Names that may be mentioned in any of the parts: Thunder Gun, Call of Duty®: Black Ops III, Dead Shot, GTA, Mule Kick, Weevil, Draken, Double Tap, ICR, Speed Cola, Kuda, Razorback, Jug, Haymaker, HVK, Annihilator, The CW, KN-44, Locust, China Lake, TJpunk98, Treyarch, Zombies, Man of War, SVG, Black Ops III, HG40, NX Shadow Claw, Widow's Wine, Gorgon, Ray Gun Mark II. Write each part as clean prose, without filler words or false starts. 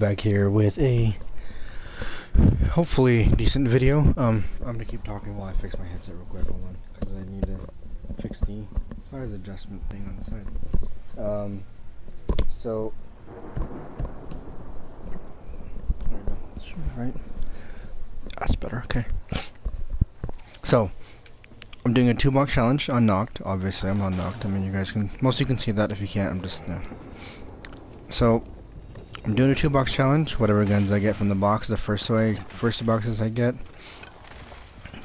back here with a hopefully decent video. I'm gonna keep talking while I fix my headset real quick. Hold on, because I need to fix the size adjustment thing on the side. So there we go. Should be right. That's better. Okay. So I'm doing a 2 box challenge on Noct. Obviously, I'm on Noct. I mean, you guys can mostly can see that. If you can't, I'm just no. So I'm doing a 2 box challenge. Whatever guns I get from the box, the first boxes I get,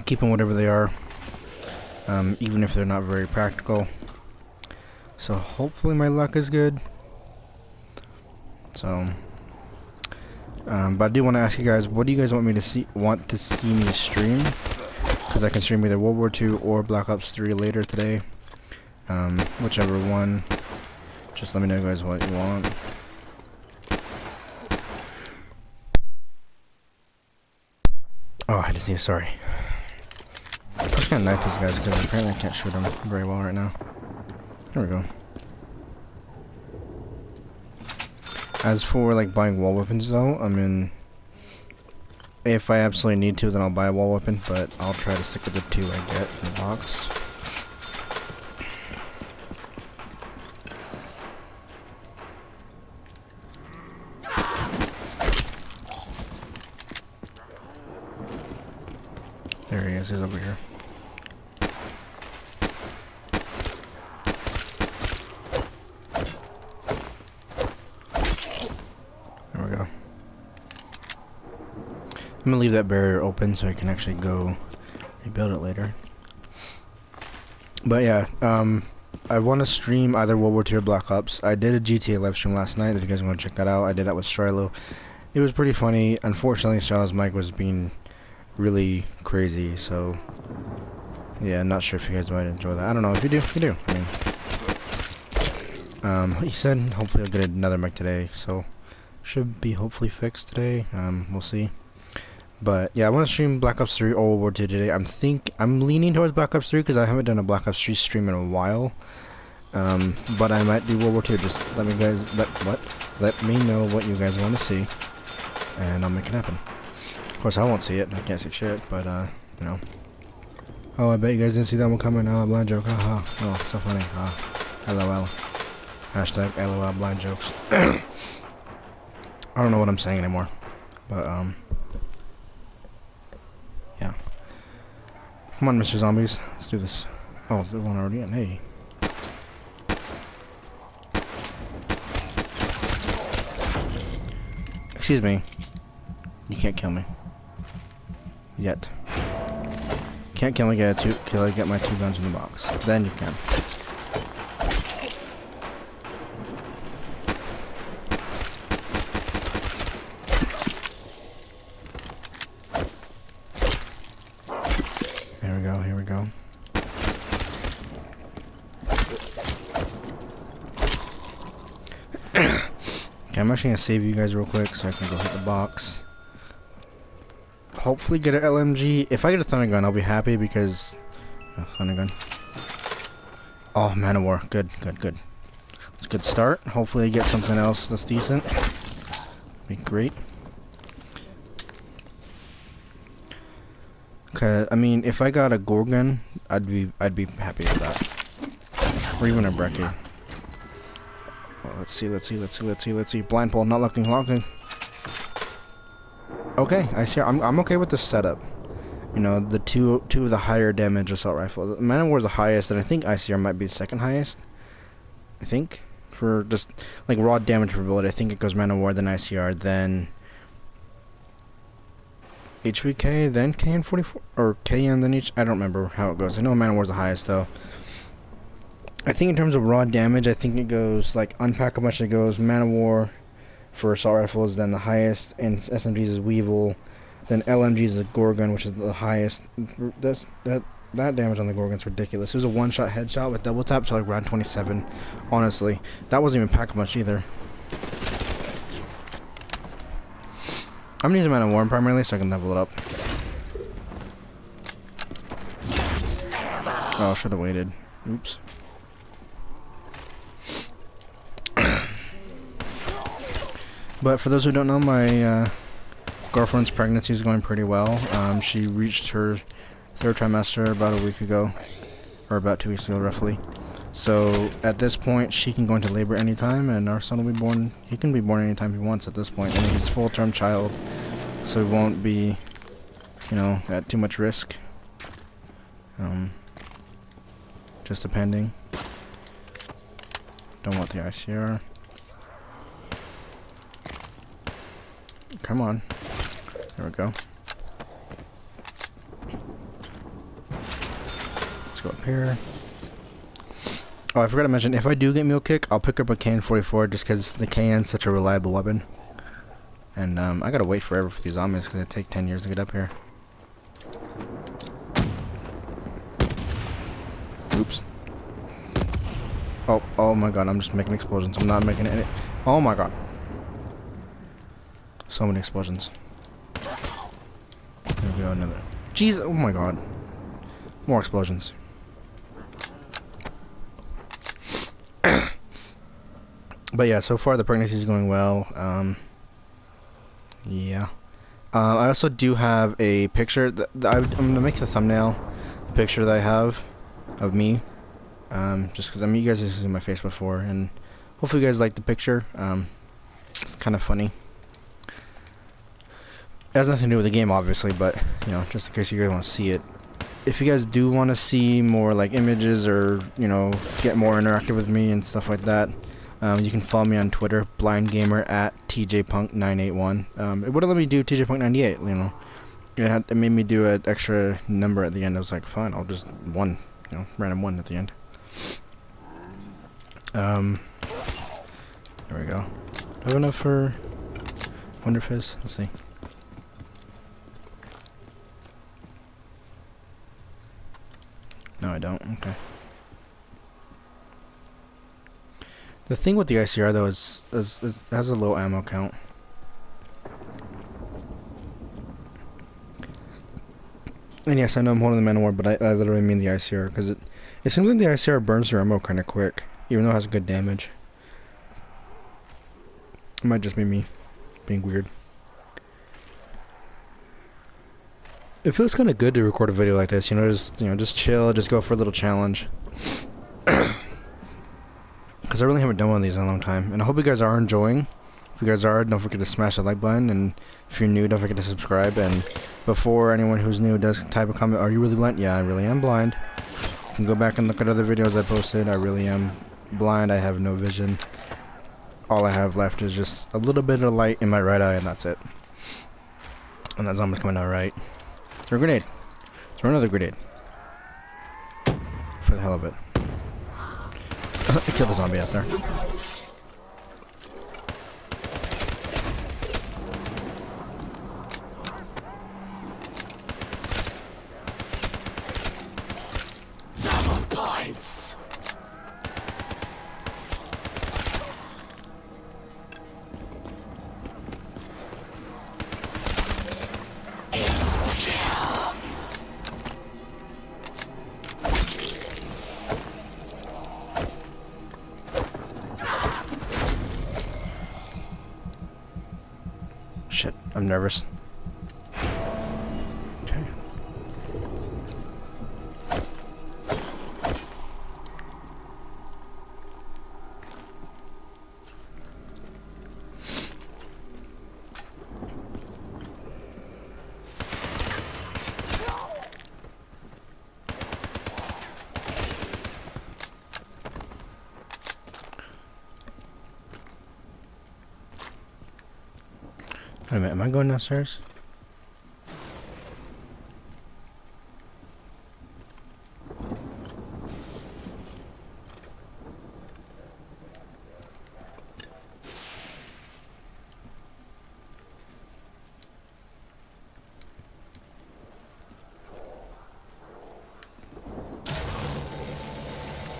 keeping whatever they are, even if they're not very practical. So hopefully my luck is good. So, but I do want to ask you guys, what do you guys want to see me stream? Because I can stream either World War II or Black Ops III later today, whichever one. Just let me know, guys, what you want. Oh, I just need, sorry. I'm just gonna knife these guys because apparently I can't shoot them very well right now. There we go. As for like buying wall weapons though, I mean, if I absolutely need to, then I'll buy a wall weapon, but I'll try to stick with the 2 I get in the box. There he is, he's over here. There we go. I'm gonna leave that barrier open so I can actually go rebuild it later. But yeah, I want to stream either World War II or Black Ops. I did a GTA live stream last night, if you guys want to check that out. I did that with Strylo. It was pretty funny. Unfortunately, Strylo's mic was being really crazy, so yeah, I'm not sure if you guys might enjoy that. I don't know if you do, you do. I mean, he said hopefully I'll get another mic today, so should be hopefully fixed today. We'll see. But yeah, I want to stream Black Ops 3 or World War II today. I'm leaning towards Black Ops 3 because I haven't done a Black Ops 3 stream in a while. But I might do World War II. Just let me guys let me know what you guys want to see, and I'll make it happen. Of course I won't see it, I can't see shit, but you know. Oh, I bet you guys didn't see that one coming. Oh, blind joke, haha. Oh, so funny. LOL. Hashtag LOL blind jokes. I don't know what I'm saying anymore. But yeah. Come on, Mr. Zombies. Let's do this. Oh, there's one already in. Hey. Excuse me. You can't kill me. Yet. Can't kill me till I get my 2 guns in the box. Then you can. Here we go, here we go. Okay, I'm actually gonna save you guys real quick so I can go hit the box. Hopefully get an LMG. If I get a Thunder Gun, I'll be happy because... Oh, Thunder Gun. Oh, Man of War. Good, good, good. It's a good start. Hopefully I get something else that's decent. Be great. Okay, I mean, if I got a Gorgon, I'd be happy with that. Or even a Brekkie. Well, let's see, let's see, let's see, let's see, let's see. Blindfold, not looking, locking. Okay, I see. I'm okay with the setup. You know, the two of the higher damage assault rifles. Man of War is the highest, and I think ICR might be the second highest. I think for just like raw damage per bullet, I think it goes Man of War, then ICR, then HVK, then KN-44 or KN, then I don't remember how it goes. I know Man of War is the highest though. I think in terms of raw damage, I think it goes like unpack how much it goes. Man of War for assault rifles, then the highest, and SMGs is Weevil, then LMGs is Gorgon, which is the highest. That damage on the Gorgon's ridiculous. It was a one-shot headshot with double tap, so like round 27. Honestly, that wasn't even packed much either. I'm using Man of War primarily, so I can level it up. Oh, should have waited. Oops. But for those who don't know, my girlfriend's pregnancy is going pretty well. She reached her third trimester about a week ago, or about 2 weeks ago roughly. So at this point, she can go into labor anytime, and our son will be born. He can be born anytime he wants at this point, and he's a full-term child, so he won't be, you know, at too much risk. Just depending. Don't want the ICR. Come on. There we go. Let's go up here. Oh, I forgot to mention, if I do get Mule Kick, I'll pick up a KN-44 just because the KN's such a reliable weapon. And I gotta wait forever for these zombies because it take 10 years to get up here. Oops. Oh, oh my god, I'm just making explosions. I'm not making any. Oh my god. So many explosions. There we go, another. Jeez, oh my god. More explosions. But yeah, so far the pregnancy is going well. Yeah. I also do have a picture. I'm going to make the thumbnail. The picture that I have of me. Just because you guys have seen my face before. And hopefully you guys like the picture. It's kind of funny. It has nothing to do with the game, obviously. But, you know, just in case you guys want to see it. If you guys do want to see more, like, images or, you know, get more interactive with me and stuff like that. You can follow me on Twitter, blindgamer at tjpunk981. It wouldn't let me do tjpunk98, you know. It made me do an extra number at the end. I was like, fine, I'll just one, you know, random one at the end. There we go. Do I have enough for WonderFizz? Let's see. No, I don't. Okay. The thing with the ICR though is it has a low ammo count. And yes, I know I'm holding the Man of War, but I literally mean the ICR, because it seems like the ICR burns their ammo kind of quick, even though it has good damage. It might just be me being weird. It feels kind of good to record a video like this, just chill, just go for a little challenge. Because I really haven't done one of these in a long time. And I hope you guys are enjoying. If you guys are, don't forget to smash the like button. And if you're new, don't forget to subscribe. And before anyone who's new does type a comment, are you really blind? Yeah, I really am blind. You can go back and look at other videos I posted. I really am blind. I have no vision. All I have left is just a little bit of light in my right eye, and that's it. And that zombie's coming out right. Throw a grenade. Throw another grenade. For the hell of it. Kill the zombie out there. Double points. I'm nervous. Okay. Wait a minute, am I going downstairs?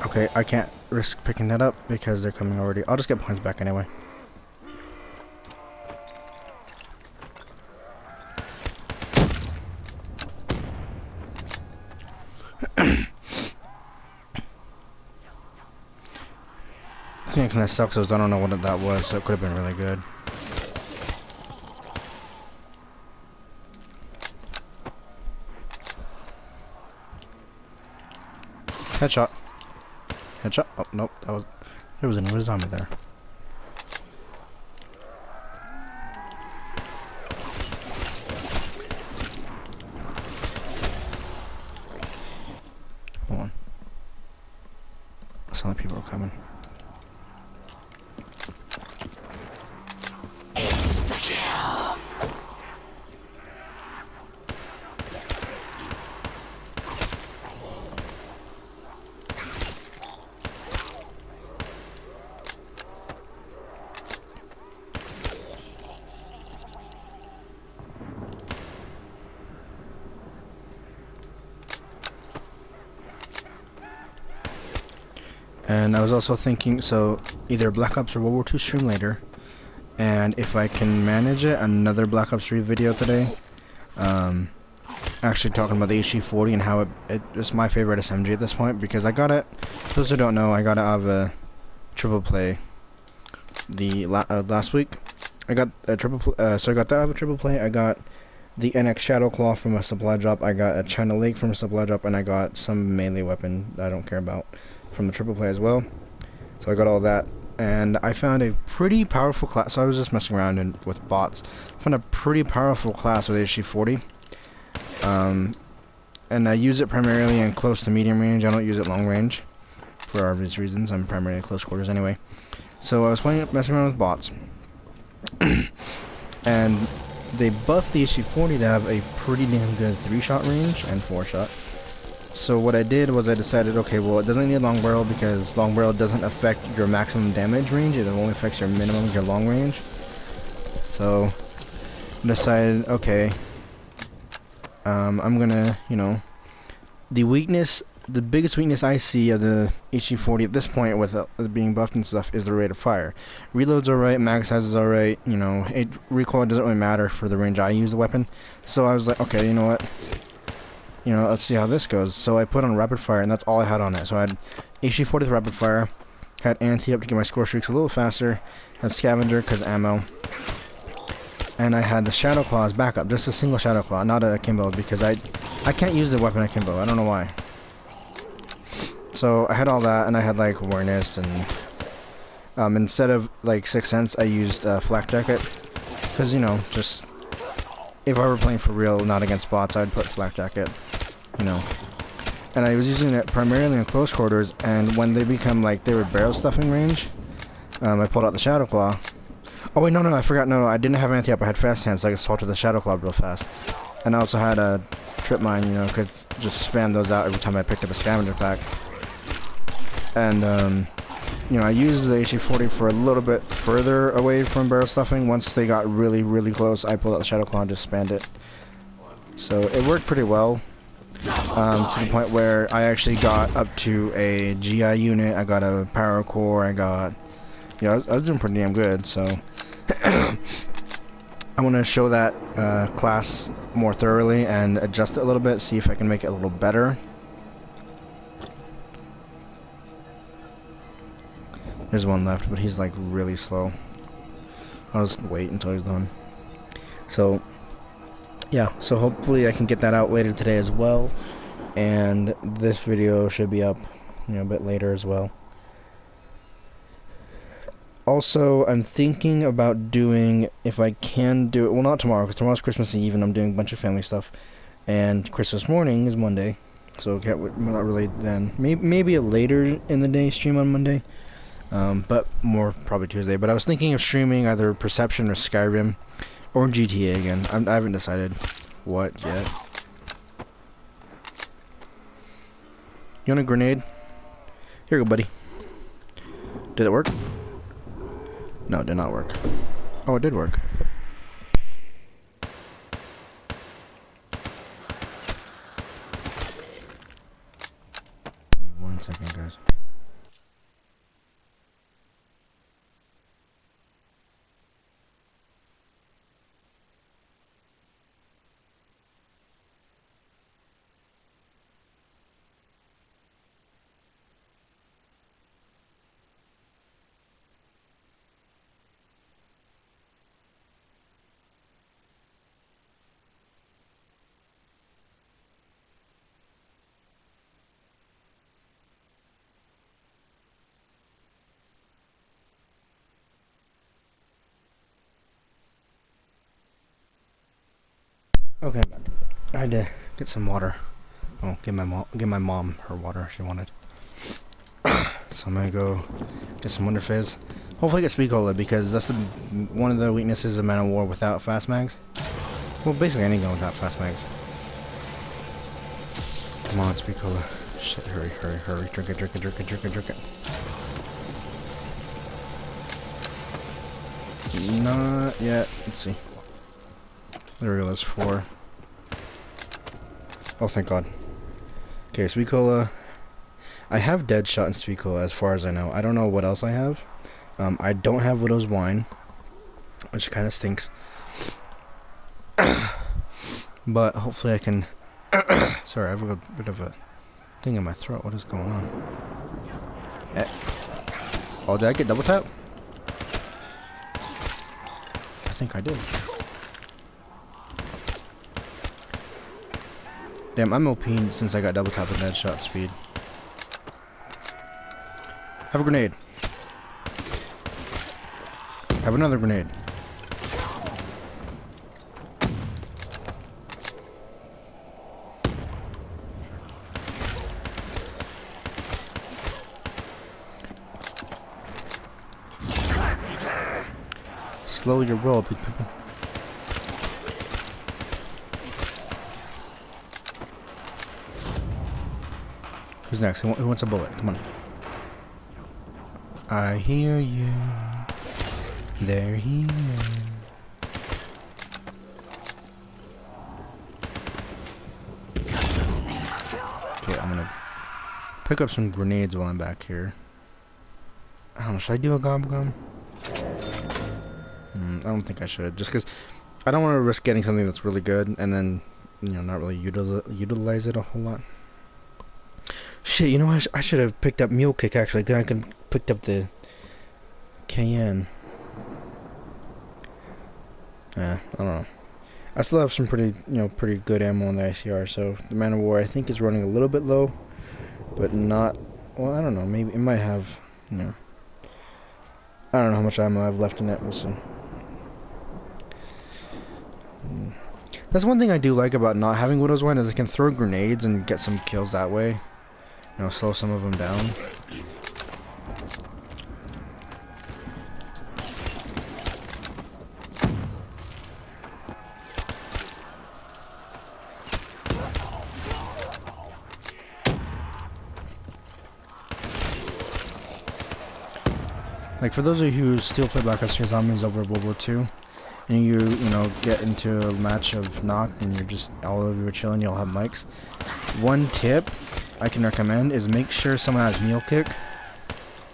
Okay, I can't risk picking that up because they're coming already. I'll just get points back anyway. Kind of sucks because I don't know what that was, so it could have been really good. Headshot. Headshot. Oh, nope. That was, there was another zombie there. Hold on. Some people are coming. And I was also thinking, so either Black Ops or World War II stream later, and if I can manage it, another Black Ops 3 video today. Actually talking about the HG40 and how it's my favorite SMG at this point, because I got it. For those who don't know, I got it out of a triple play the last week. I got a triple, so I got that out of a triple play. I got the NX Shadow Claw from a supply drop. I got a China Lake from a supply drop, and I got some melee weapon that I don't care about from the triple play as well. So I got all that, and I found a pretty powerful class. So I was just messing around with bots. I found a pretty powerful class with HG40, and I use it primarily in close to medium range. I don't use it long range for obvious reasons. I'm primarily close quarters anyway. So I was messing around with bots, and they buffed the HG40 to have a pretty damn good 3-shot range and 4-shot. So what I did was I decided, okay, well, it doesn't need long barrel because long barrel doesn't affect your maximum damage range. It only affects your minimum, your long range. So I decided, okay, I'm gonna, you know, the biggest weakness I see of the HG40 at this point with being buffed and stuff is the rate of fire. Reload's alright, mag size is alright, you know, recoil doesn't really matter for the range I use the weapon. So I was like, okay, you know what? You know, let's see how this goes. So I put on rapid fire, and that's all I had on it. So I had HG40 with rapid fire, had anti up to get my score streaks a little faster, had scavenger because ammo, and I had the shadow claws backup, just a single shadow claw, not a akimbo, because I can't use the weapon akimbo. I don't know why. So I had all that, and I had like awareness, and instead of like Sixth Sense, I used flak jacket, because you know, just if I were playing for real, not against bots, I'd put flak jacket. You know, and I was using it primarily in close quarters, and when they become like they were barrel stuffing range, I pulled out the shadow claw. Oh wait, no, I forgot. No, I didn't have anti up. I had fast hands, so I could swap to the shadow claw real fast. And I also had a trip mine. You know, could just spam those out every time I picked up a scavenger pack. And you know, I used the HG40 for a little bit further away from barrel stuffing. Once they got really, really close, I pulled out the shadow claw and just spammed it. So it worked pretty well. To the point where I actually got up to a GI unit, I got a power core, I got, you know, I was doing pretty damn good, so I want to show that class more thoroughly and adjust it a little bit, see if I can make it a little better. There's one left, but he's like really slow. I'll just wait until he's done. So yeah, so hopefully I can get that out later today as well, and this video should be up, you know, a bit later as well. Also, I'm thinking about doing, if I can do it, well, not tomorrow, because tomorrow's Christmas Eve, and I'm doing a bunch of family stuff, and Christmas morning is Monday, so I'm not really then. Maybe a later in the day stream on Monday, but more probably Tuesday. But I was thinking of streaming either Perception or Skyrim. Or GTA again. I haven't decided what yet. You want a grenade? Here you go, buddy. Did it work? No, it did not work. Oh, it did work. Give me 1 second, guys. Okay, I'm back. I had to get some water. Oh, give my mom her water she wanted. So I'm gonna go get some WonderFizz. Hopefully I get Speed Cola, because that's one of the weaknesses of Man of War without fast mags. Well, basically any gun without fast mags. Come on, Speed Cola. Shit, hurry, hurry, hurry. Drink it, drink it, drink it, drink it, drink it. Not yet. Let's see. There we go, that's 4. Oh, thank God. Okay, Speed Cola. I have Dead Shot and Speed Cola, as far as I know. I don't know what else I have. I don't have Widow's Wine, which kind of stinks. But hopefully I can... Sorry, I have a bit of a thing in my throat. What is going on? Eh. Oh, did I get double tap? I think I did. Damn, I'm OP'd since I got double tap with that shot speed. Have a grenade. Have another grenade. Slow your roll, big people. Who's next? Who wants a bullet? Come on. I hear you. They're here. Okay, I'm gonna pick up some grenades while I'm back here. I don't know, should I do a gobble gum? I don't think I should, just because I don't want to risk getting something that's really good and then, you know, not really utilize it a whole lot. Shit, you know, I should have picked up Mule Kick, actually. Then I could have picked up the KN. Yeah, I don't know. I still have some pretty good ammo on the ICR, so the Man of War, I think, is running a little bit low, but not, well, I don't know, maybe it might have, you know, I don't know how much ammo I have left in that, we'll see. That's one thing I do like about not having Widow's Wine, is I can throw grenades and get some kills that way. You know, slow some of them down. Like, for those of you who still play Black Ops III Zombies over World War II, and you know, get into a match of knocked and you're just, all of you are chilling, you'll have mics. One tip I can recommend is make sure someone has Mule Kick,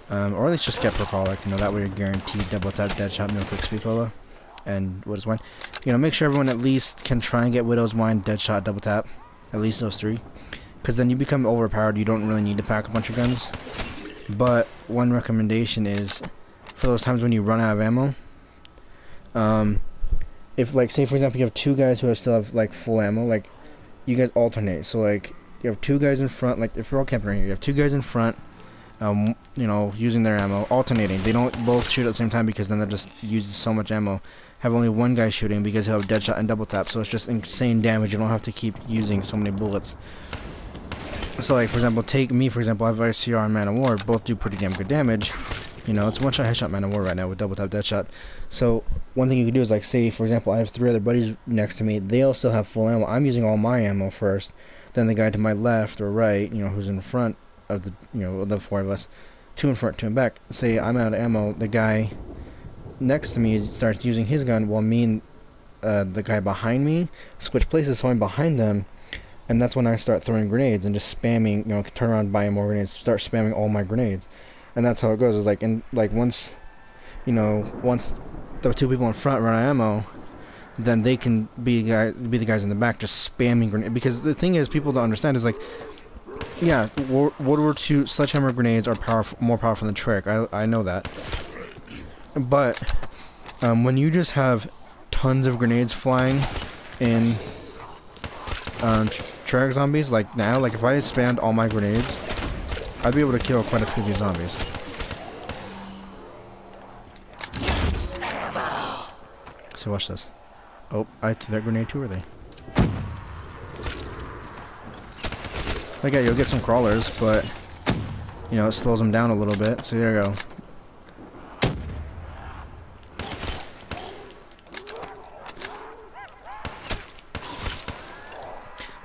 or at least just get Procolic, you know, that way you're guaranteed double tap, dead shot, Mule Kick, Speed Cola, and Widow's Wine. You know, make sure everyone at least can try and get Widow's Wine, dead shot, double tap, at least those 3, because then you become overpowered, you don't really need to pack a bunch of guns. But one recommendation is, for those times when you run out of ammo, if, like, say for example you have 2 guys who still have like full ammo, like, you guys alternate. So, like, you have 2 guys in front, like, if you're all camping right here, you have 2 guys in front, you know, using their ammo, alternating. They don't both shoot at the same time, because then they'll just use so much ammo. Have only one guy shooting, because he'll have dead shot and double tap, so it's just insane damage. You don't have to keep using so many bullets. So, like, for example, take me, for example, I have ICR and Man of War, both do pretty damn good damage. You know, it's one-shot headshot Man of War right now with double tap dead shot. So, one thing you can do is, like, say, for example, I have 3 other buddies next to me. They all still have full ammo. I'm using all my ammo first. Then the guy to my left or right, you know, who's in front of the, you know, the 4 of us, 2 in front, 2 in back. Say I'm out of ammo. The guy next to me starts using his gun, while me and the guy behind me switch places, so I'm behind them. And that's when I start throwing grenades and just spamming, you know, turn around, buy more grenades, start spamming all my grenades. And that's how it goes. It's like, and like, once, you know, once the 2 people in front run out of ammo, then they can be the guys in the back just spamming grenades. Because the thing is, people don't understand is, like, yeah, World War II sledgehammer grenades are powerful, more powerful than Treyarch. I know that. But when you just have tons of grenades flying in Treyarch zombies, like now, like if I spammed all my grenades, I'd be able to kill quite a few of these zombies. So watch this. Oh, I threw that grenade too early. Like, you'll get some crawlers, but, you know, it slows them down a little bit. So there you go.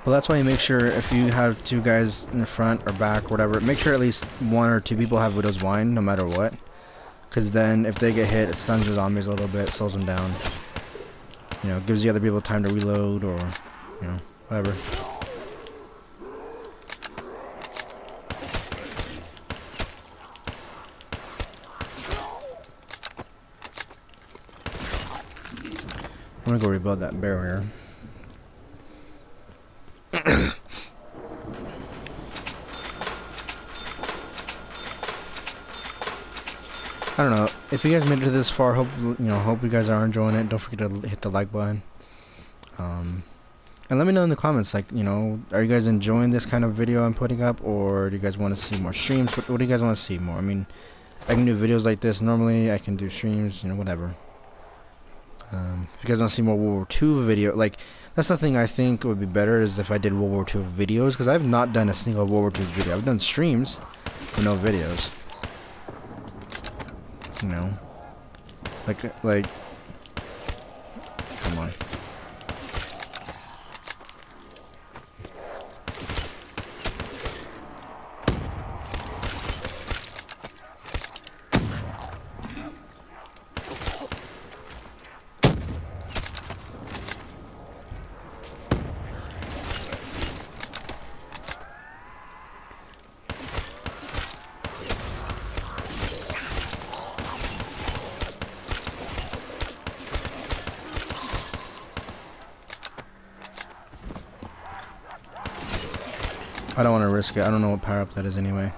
Well, that's why you make sure if you have two guys in the front or back or whatever, make sure at least one or two people have Widow's Wine, no matter what. Because then if they get hit, it stuns the zombies a little bit, slows them down. You know, gives the other people time to reload or, you know, whatever. I'm gonna go rebuild that barrier. I don't know, if you guys made it this far, hope you guys are enjoying it. Don't forget to hit the like button, and let me know in the comments, like, you know, are you guys enjoying this kind of video I'm putting up, or do you guys want to see more streams? What do you guys want to see more? I mean, I can do videos like this normally, I can do streams, you know, whatever. If you guys want to see more World War II video, like, that's the thing I think would be better is if I did World War II videos, because I've not done a single World War II video. I've done streams, but no videos. You know, like, come on. I don't want to risk it. I don't know what power up that is anyway.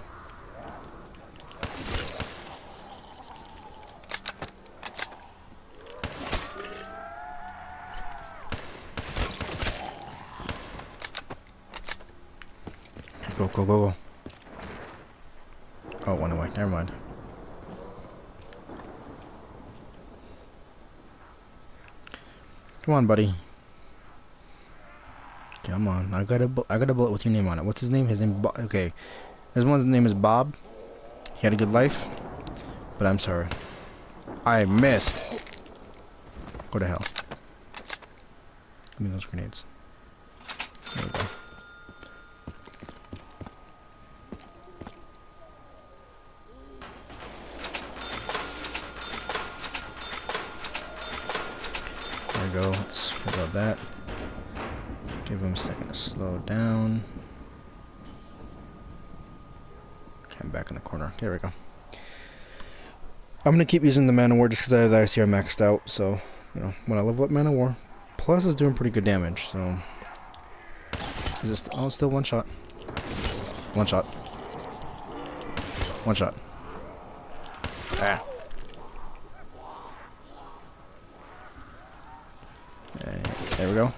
Go, go, go, go. Oh, it went away. Never mind. Come on, buddy. Come on, I got a bullet with your name on it. What's his name? His name, okay. This one's name is Bob. He had a good life, but I'm sorry. I missed. Go to hell. Give me those grenades. There we go. There we go. Let's figure out that. Give him a second to slow down. Okay, I'm back in the corner. There we go. I'm going to keep using the Man of War just because I have the ICR maxed out. So, you know, when I level up Man of War. Plus, it's doing pretty good damage. So, is this... Oh, it's still one shot. One shot. One shot. Ah. Okay, there we go.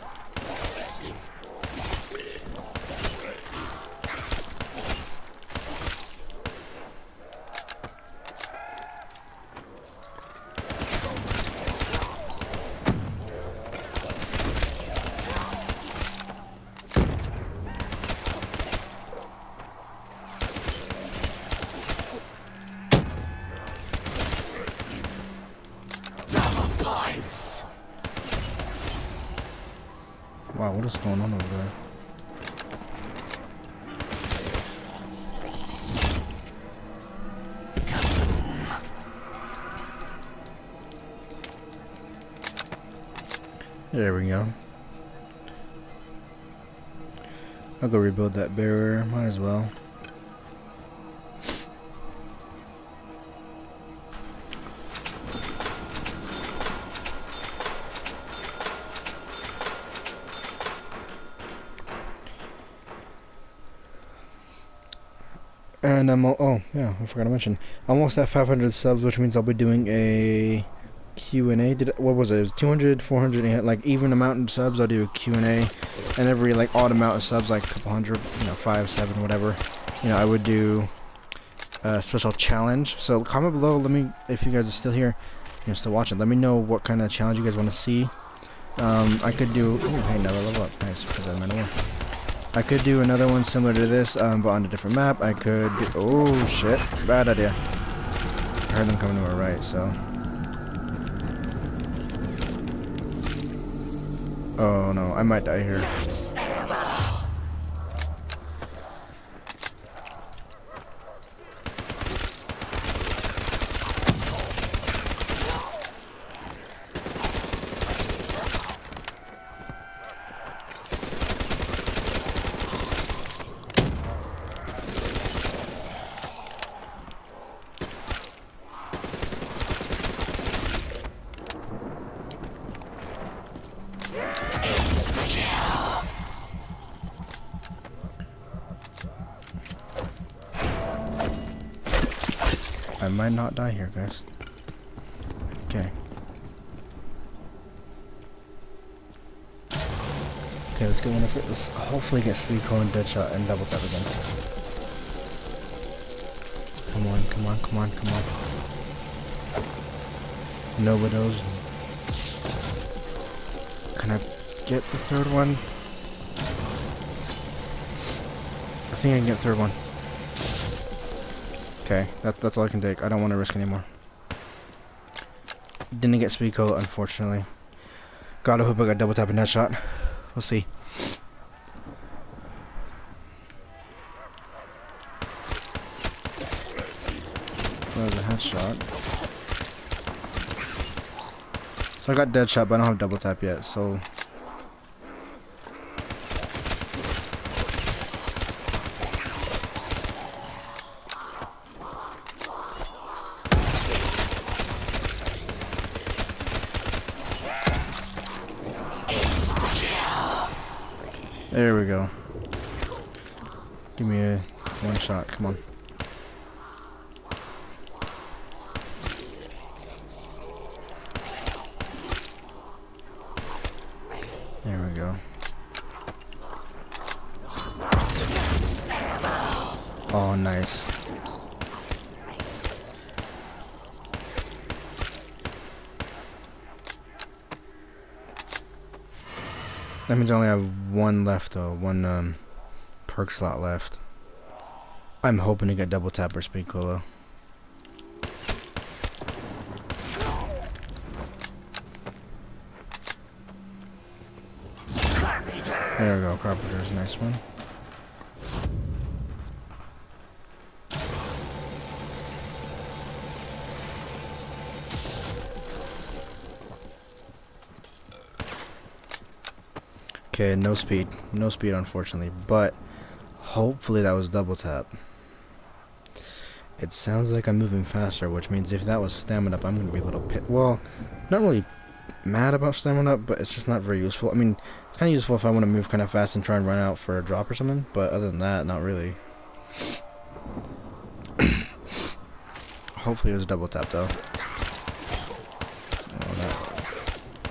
Wow, what is going on over there? There we go. I'll go rebuild that barrier, might as well. And I'm, oh yeah, I forgot to mention, I'm almost at 500 subs, which means I'll be doing a Q&A. What was it? It was 200, 400, and like even amount of subs, I'll do a Q&A. And every like odd amount of subs, like a couple hundred, you know, 5, 7, whatever, you know, I would do a special challenge. So comment below. Let me, if you guys are still here, you're still watching, let me know what kind of challenge you guys want to see. I could do. Oh, hey, another level up. Nice, because I'm in a war. I could do another one similar to this, but on a different map. I could do, oh shit, bad idea. I heard them coming to our right, so. Oh no, I might die here. I might not die here, guys. Okay. Okay, let's get one of it. Let's hopefully get Speed Cola and Dead Shot and Double Tap again. Come on, come on, come on, come on. No Widows. Can I get the third one? I think I can get the third one. Okay, that's all I can take. I don't want to risk anymore. Didn't get Speed Cola, unfortunately. God, I hope I got Double Tap and Dead Shot. We'll see. That was a headshot. So I got Dead Shot, but I don't have Double Tap yet, so... There we go. Give me a one shot, come on. There we go. Oh, nice. That means I only have one left though, one perk slot left. I'm hoping to get Double Tap or Speed Cola. There we go, Carpenter's a nice one. Okay, no speed. No speed, unfortunately, but hopefully that was Double Tap. It sounds like I'm moving faster, which means if that was stamina up, I'm going to be a little pit. Well, not really mad about stamina up, but it's just not very useful. I mean, it's kind of useful if I want to move kind of fast and try and run out for a drop or something, but other than that, not really. Hopefully it was Double Tap, though. Oh, no.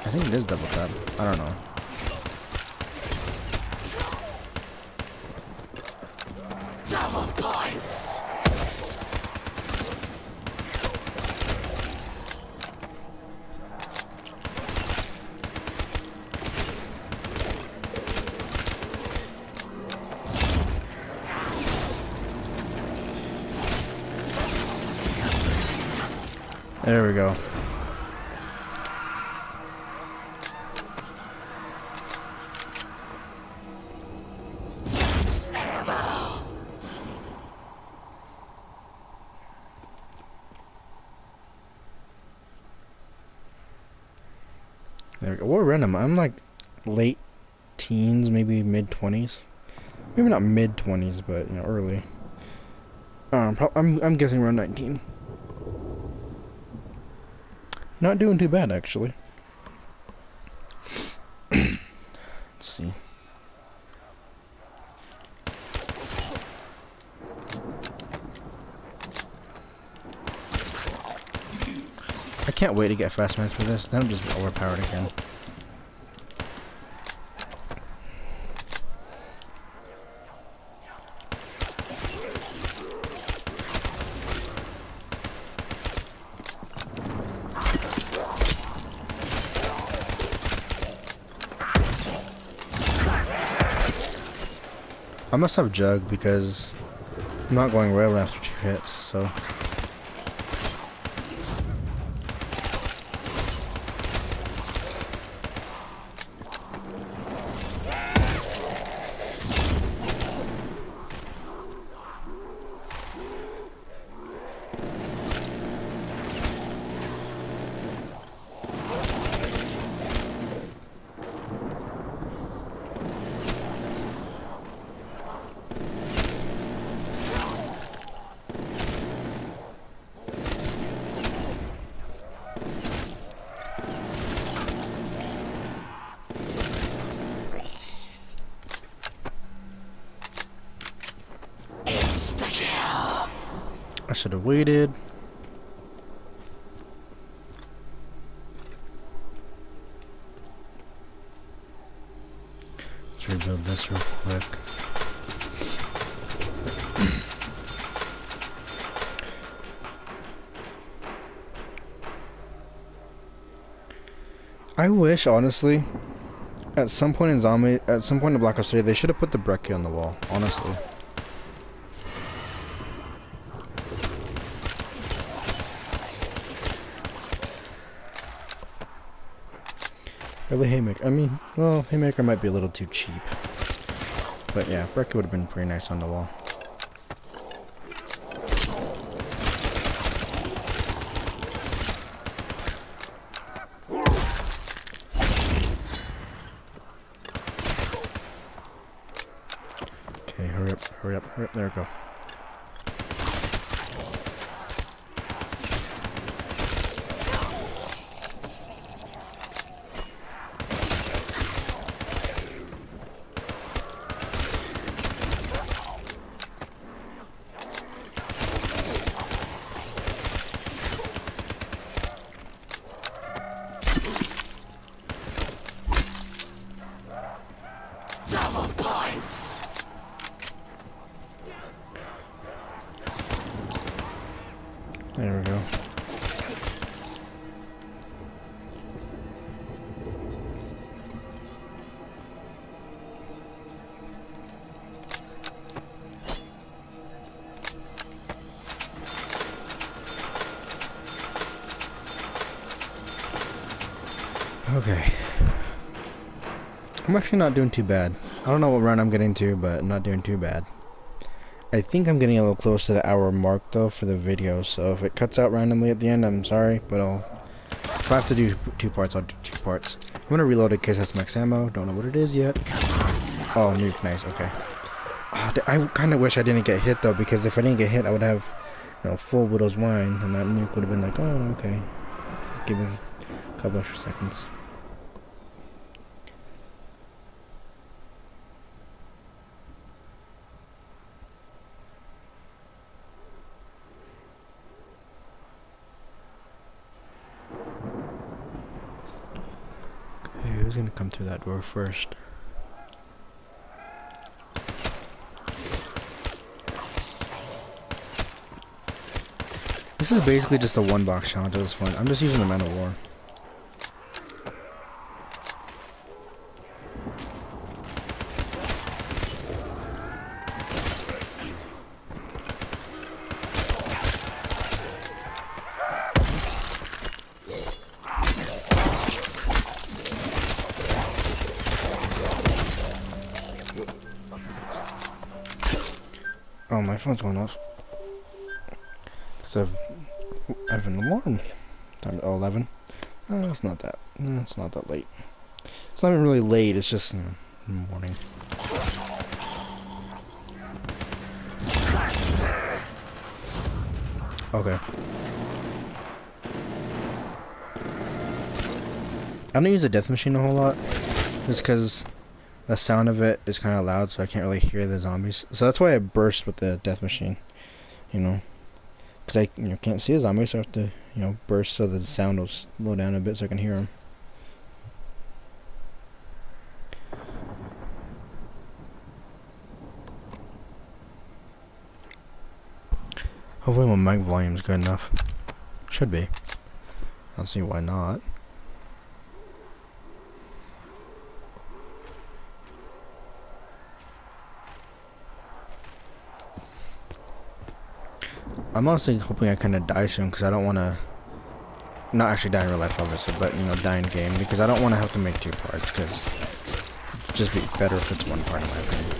I think it is Double Tap. I don't know. There we go. There we go. We're random. I'm like late teens, maybe mid-20s. Maybe not mid-20s, but you know, early. I'm guessing around 19. Not doing too bad, actually. Let's see. I can't wait to get fast match for this. Then I'm just overpowered again. I must have Jug because I'm not going rail after 2 hits, so. I should have waited. Let's rebuild this real quick. I wish, honestly, at some point in Black Ops 3, they should have put the Brekkie on the wall. Honestly. Really, Haymaker. I mean, well, Haymaker might be a little too cheap. But yeah, Brekkie would have been pretty nice on the wall. Okay, hurry up, hurry up, hurry up. There we go. There we go. Okay. I'm actually not doing too bad. I don't know what round I'm getting to, but I'm not doing too bad. I think I'm getting a little close to the hour mark though for the video, so if it cuts out randomly at the end, I'm sorry, but if I have to do 2 parts, I'll do 2 parts. I'm gonna reload in case that's max ammo, don't know what it is yet. Oh, nuke, nice, okay. I kinda wish I didn't get hit though, because if I didn't get hit, I would have, you know, full Widow's Wine, and that nuke would have been like, oh, okay. Give me a couple extra seconds. Who's gonna come through that door first? This is basically just a 1-box challenge at this point. I'm just using the Man of War. Oh, my phone's going off. Because I have an alarm. Time to 11. Oh, it's not that. No, it's not that late. It's not even really late. It's just in the morning. Okay. I don't use a death machine a whole lot, just because the sound of it is kind of loud, so I can't really hear the zombies. So that's why I burst with the death machine, you know, because I can't see the zombies, so I have to burst so the sound will slow down a bit so I can hear them. Hopefully my mic volume is good enough. Should be. I don't see why not. I'm honestly hoping I kind of die soon, because I don't want to... Not actually die in real life, obviously, but, you know, die in game, because I don't want to have to make two parts, because it'd just be better if it's one part, in my opinion.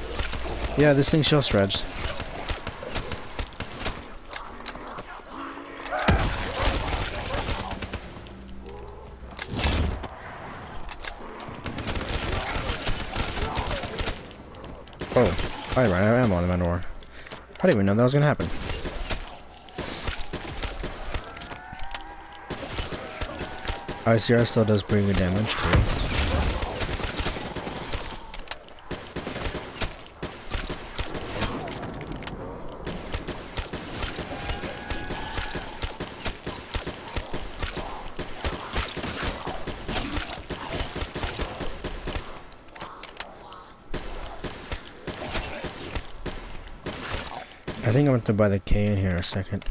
Yeah, this thing shell shreds. Oh, I ran out of ammo on the Man of War. I didn't even know that was going to happen. ICR still does pretty good damage too. I think I'm going to buy the K in here in a second.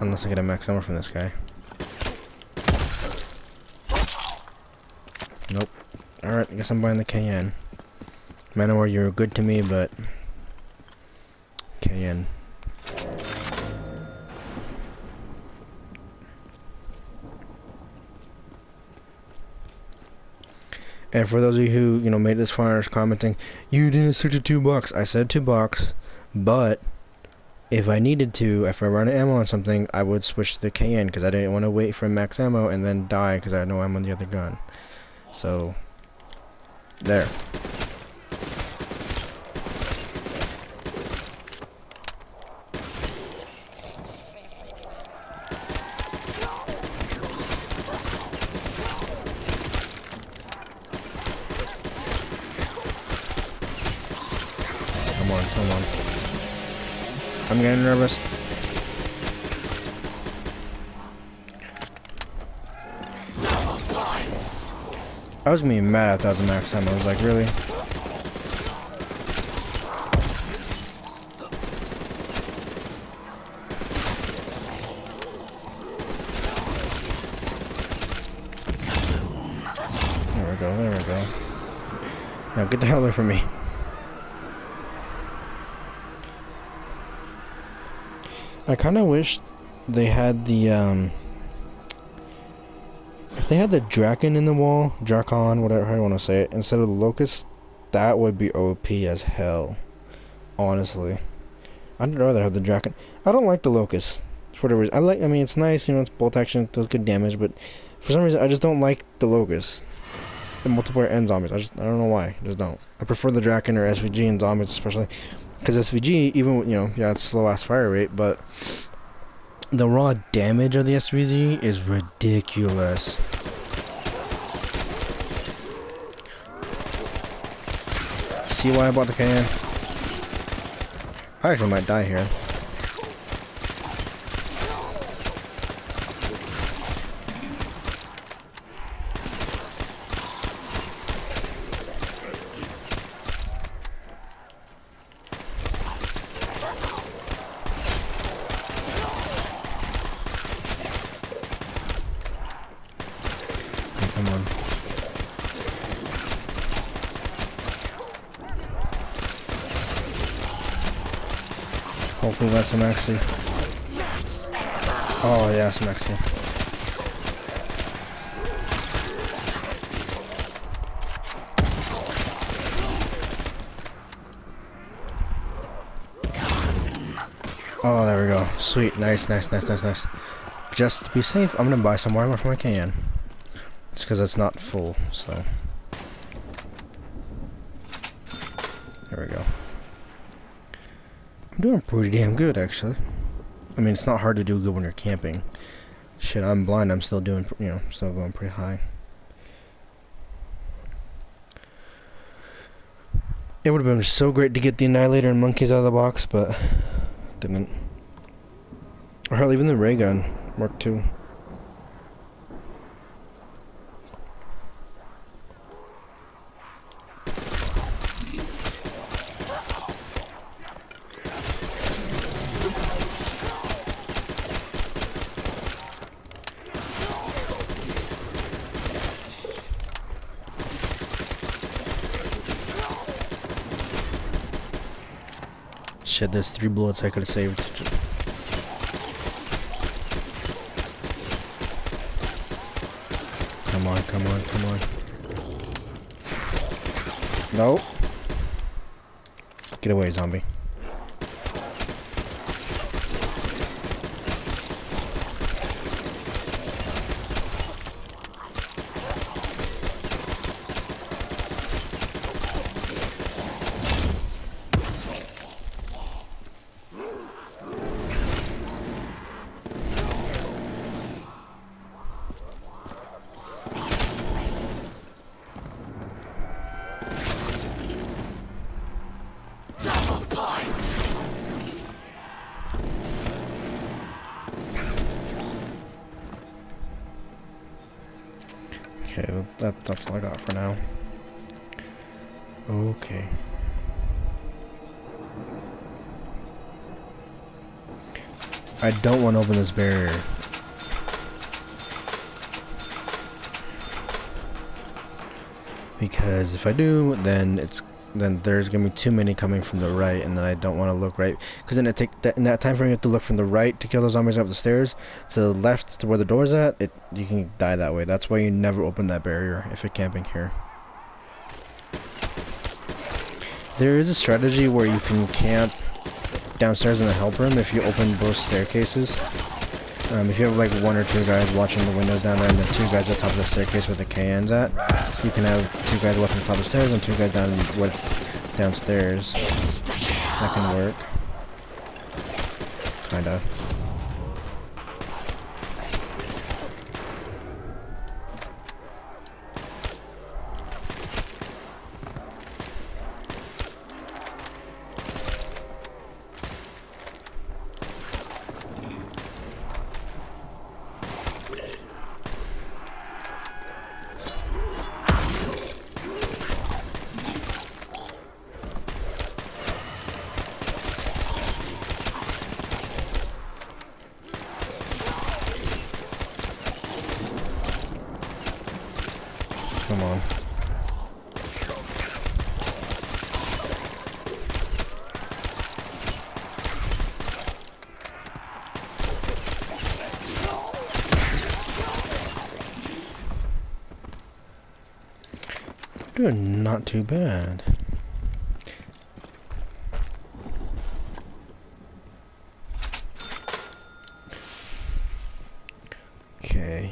Unless I get a max number from this guy. Nope. Alright, I guess I'm buying the KN. Man of War, you're good to me, but... KN. And for those of you who, you know, made this far and commenting, you didn't search at $2. I said $2, but if I needed to, if I run ammo on something, I would switch to the KN, because I didn't want to wait for max ammo and then die, because I had no ammo on the other gun. So, there. Come on, come on. I'm getting nervous. I was gonna be mad at 1,000 max time. I was like, really? There we go, there we go. Now get the hell away from me. I kinda wish they had the, they had the Draken in the wall, Dragon, whatever how you want to say it, instead of the Locust. That would be OP as hell, honestly. I'd rather have the Draken. I don't like the Locust for whatever reason. I mean, it's nice, you know, it's bolt action, it does good damage, but for some reason I just don't like the Locust. The multiplayer and zombies, I don't know why, I just don't. I prefer the Draken or SVG and zombies especially, because SVG, even with, you know, yeah, it's slow ass fire rate, but the raw damage of the SVG is ridiculous. See why I bought the KN? I actually might die here. Hopefully that's a maxi. Oh yeah, it's a maxi. Oh, there we go. Sweet, nice, nice, nice, nice, nice. Just to be safe, I'm gonna buy some more ammo from my KN. Just because it's not full, so. There we go. I'm doing pretty damn good, actually. I mean, it's not hard to do good when you're camping. Shit, I'm blind. I'm still doing, you know, still going pretty high. It would have been so great to get the Annihilator and Monkeys out of the box, but didn't. Or hell, even the Ray Gun Mark II. Shit, there's 3 bullets I could have saved. Come on, come on, come on. No. Get away, zombie. That's all I got for now. Okay. I don't want to open this barrier. Because if I do, then there's gonna be too many coming from the right, and then I don't want to look right. Because then it take that, in that time frame you have to look from the right to kill those zombies up the stairs to the left to where the door's at. You can die that way. That's why you never open that barrier if you're camping here. There is a strategy where you can camp downstairs in the help room if you open both staircases. If you have like 1 or 2 guys watching the windows down there and then 2 guys at the top of the staircase where the KN's at, you can have 2 guys watching the top of the stairs and 2 guys downstairs. That can work. Kinda. Come on. Doing not too bad. Okay.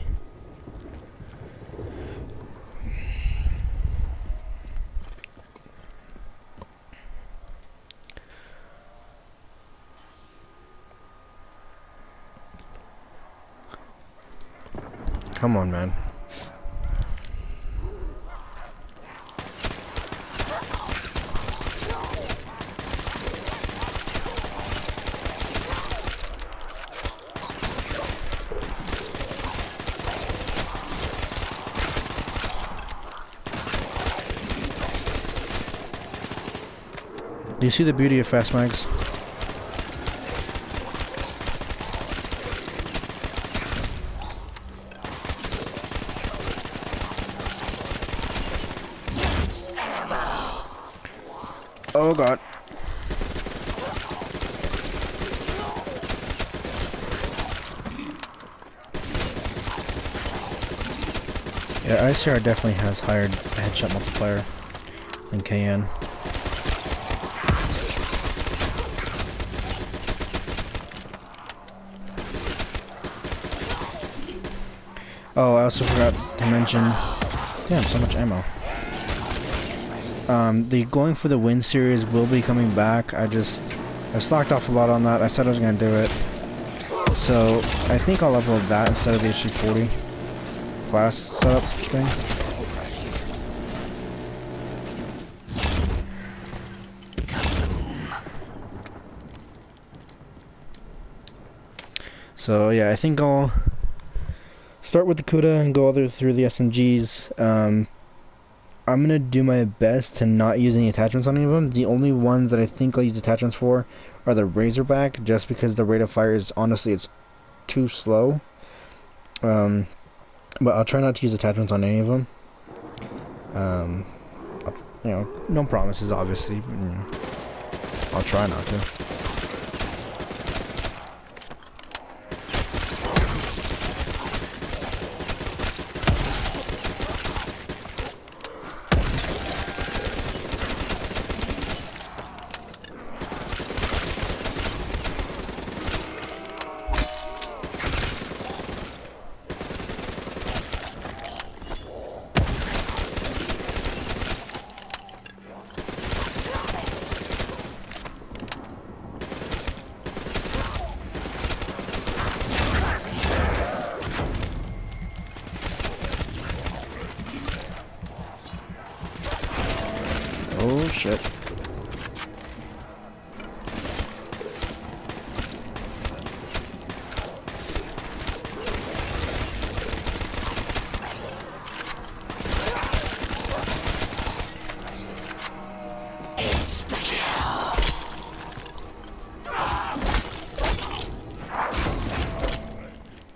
Come on, man. Do you see the beauty of fast mags? Oh god. Yeah, ICR definitely has higher headshot multiplier than KN. Oh, I also forgot to mention... Damn, so much ammo. The Going for the Win series will be coming back. I slacked off a lot on that. I said I was going to do it. So, I think I'll upload that instead of the HG40 class setup thing. So, yeah, I think I'll start with the Kuda and go all the way through the SMGs. I'm going to do my best to not use any attachments on any of them. The only ones that I think I'll use attachments for are the Razorback, just because the rate of fire is, honestly, it's too slow. But I'll try not to use attachments on any of them. You know, no promises, obviously. But, you know. I'll try not to.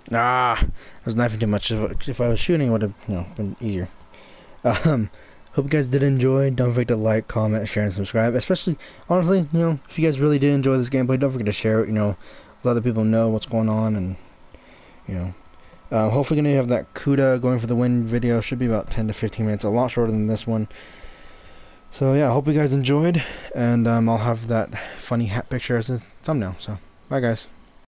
Nah, I was knifing too much. If I was shooting, it would have, you know, been easier. Hope you guys did enjoy. Don't forget to like, comment, share, and subscribe. Especially, honestly, you know, if you guys really did enjoy this gameplay, don't forget to share it. You know, let other people know what's going on, and you know, hopefully gonna have that Kuda going for the win video. Should be about 10 to 15 minutes, a lot shorter than this one. So yeah, hope you guys enjoyed, and I'll have that funny hat picture as a thumbnail. So bye, guys.